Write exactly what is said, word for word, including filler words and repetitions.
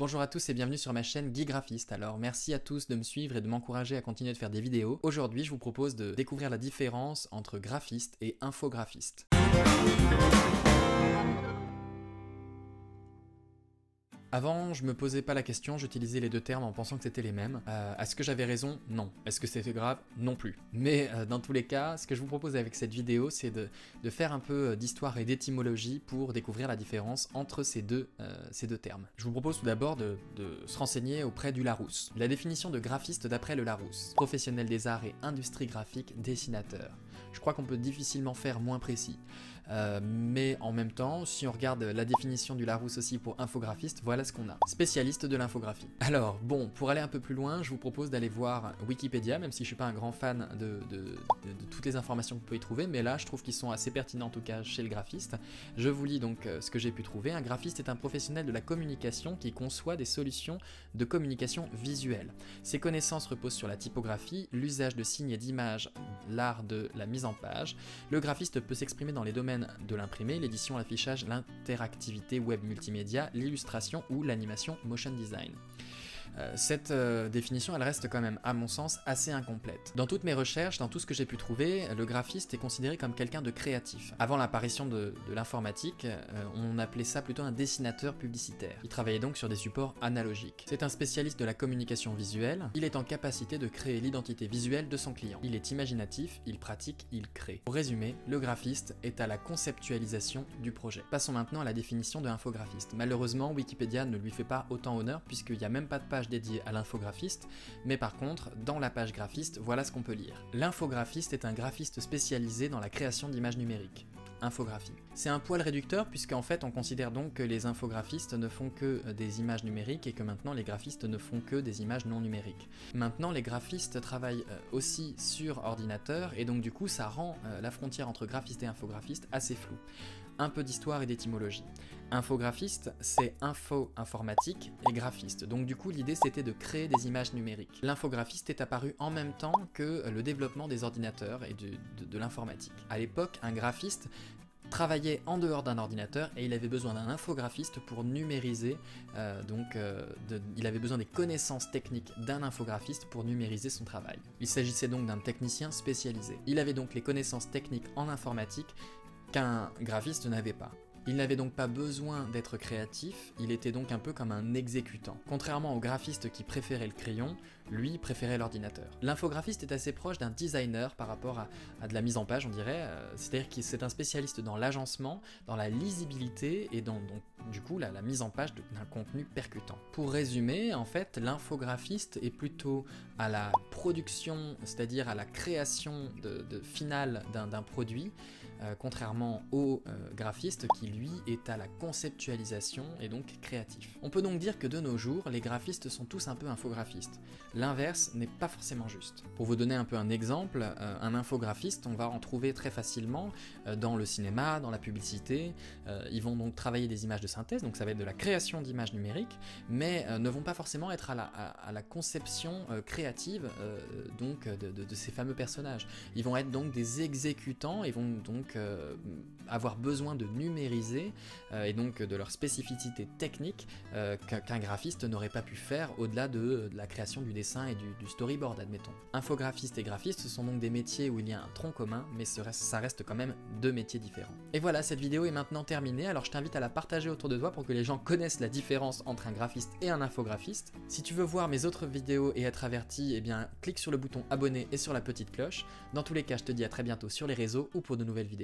Bonjour à tous et bienvenue sur ma chaîne GuiGraphiste. Alors merci à tous de me suivre et de m'encourager à continuer de faire des vidéos. Aujourd'hui je vous propose de découvrir la différence entre graphiste et infographiste. Avant, je me posais pas la question, j'utilisais les deux termes en pensant que c'était les mêmes. Euh, est-ce que j'avais raison? Non. Est-ce que c'était grave? Non plus. Mais euh, dans tous les cas, ce que je vous propose avec cette vidéo, c'est de, de faire un peu d'histoire et d'étymologie pour découvrir la différence entre ces deux, euh, ces deux termes. Je vous propose tout d'abord de, de se renseigner auprès du Larousse. La définition de graphiste d'après le Larousse. Professionnel des arts et industrie graphique, dessinateur. Je crois qu'on peut difficilement faire moins précis. Euh, mais en même temps, si on regarde la définition du Larousse aussi pour infographiste, voilà ce qu'on a. Spécialiste de l'infographie. Alors, bon, pour aller un peu plus loin, je vous propose d'aller voir Wikipédia, même si je suis pas un grand fan de, de, de, de toutes les informations qu'on peut y trouver, mais là, je trouve qu'ils sont assez pertinents, en tout cas, chez le graphiste. Je vous lis donc euh, ce que j'ai pu trouver. Un graphiste est un professionnel de la communication qui conçoit des solutions de communication visuelle. Ses connaissances reposent sur la typographie, l'usage de signes et d'images, l'art de la mise en page. Le graphiste peut s'exprimer dans les domaines de l'imprimé, l'édition, l'affichage, l'interactivité web multimédia, l'illustration ou l'animation motion design. Euh, cette euh, définition, elle reste quand même, à mon sens, assez incomplète. Dans toutes mes recherches, dans tout ce que j'ai pu trouver, le graphiste est considéré comme quelqu'un de créatif. Avant l'apparition de, de l'informatique, euh, on appelait ça plutôt un dessinateur publicitaire. Il travaillait donc sur des supports analogiques. C'est un spécialiste de la communication visuelle. Il est en capacité de créer l'identité visuelle de son client. Il est imaginatif, il pratique, il crée. Pour résumer, le graphiste est à la conceptualisation du projet. Passons maintenant à la définition de infographiste. Malheureusement, Wikipédia ne lui fait pas autant honneur puisqu'il n'y a même pas de page dédié à l'infographiste, mais par contre, dans la page graphiste, voilà ce qu'on peut lire. L'infographiste est un graphiste spécialisé dans la création d'images numériques. Infographie. C'est un poil réducteur puisqu'en fait on considère donc que les infographistes ne font que des images numériques et que maintenant les graphistes ne font que des images non numériques. Maintenant les graphistes travaillent aussi sur ordinateur et donc du coup ça rend la frontière entre graphiste et infographiste assez floue. Un peu d'histoire et d'étymologie. Infographiste, c'est info informatique et graphiste. Donc du coup l'idée c'était de créer des images numériques. L'infographiste est apparu en même temps que le développement des ordinateurs et de, de, de l'informatique. À l'époque, un graphiste travaillait en dehors d'un ordinateur et il avait besoin d'un infographiste pour numériser, euh, donc euh, de, il avait besoin des connaissances techniques d'un infographiste pour numériser son travail. Il s'agissait donc d'un technicien spécialisé. Il avait donc les connaissances techniques en informatique qu'un graphiste n'avait pas. Il n'avait donc pas besoin d'être créatif, il était donc un peu comme un exécutant. Contrairement au graphiste qui préférait le crayon, lui préférait l'ordinateur. L'infographiste est assez proche d'un designer par rapport à, à de la mise en page, on dirait. Euh, C'est-à-dire qu'il c'est un spécialiste dans l'agencement, dans la lisibilité et dans donc, du coup la, la mise en page d'un contenu percutant. Pour résumer, en fait, l'infographiste est plutôt à la production, c'est-à-dire à la création de, de finale d'un produit, euh, contrairement au euh, graphiste qui lui est à la conceptualisation et donc créatif. On peut donc dire que de nos jours, les graphistes sont tous un peu infographistes. L'inverse n'est pas forcément juste. Pour vous donner un peu un exemple, euh, un infographiste, on va en trouver très facilement euh, dans le cinéma, dans la publicité. Euh, ils vont donc travailler des images de synthèse, donc ça va être de la création d'images numériques, mais euh, ne vont pas forcément être à la, à, à la conception euh, créative euh, donc, de, de, de ces fameux personnages. Ils vont être donc des exécutants et vont donc euh, avoir besoin de numériser euh, et donc de leur spécificité technique euh, qu'un graphiste n'aurait pas pu faire au-delà de, de la création du dessin et du, du storyboard, admettons. Infographiste et graphiste, ce sont donc des métiers où il y a un tronc commun, mais ce reste, ça reste quand même deux métiers différents. Et voilà, cette vidéo est maintenant terminée, alors je t'invite à la partager autour de toi pour que les gens connaissent la différence entre un graphiste et un infographiste. Si tu veux voir mes autres vidéos et être averti, eh bien, clique sur le bouton abonner et sur la petite cloche. Dans tous les cas, je te dis à très bientôt sur les réseaux ou pour de nouvelles vidéos.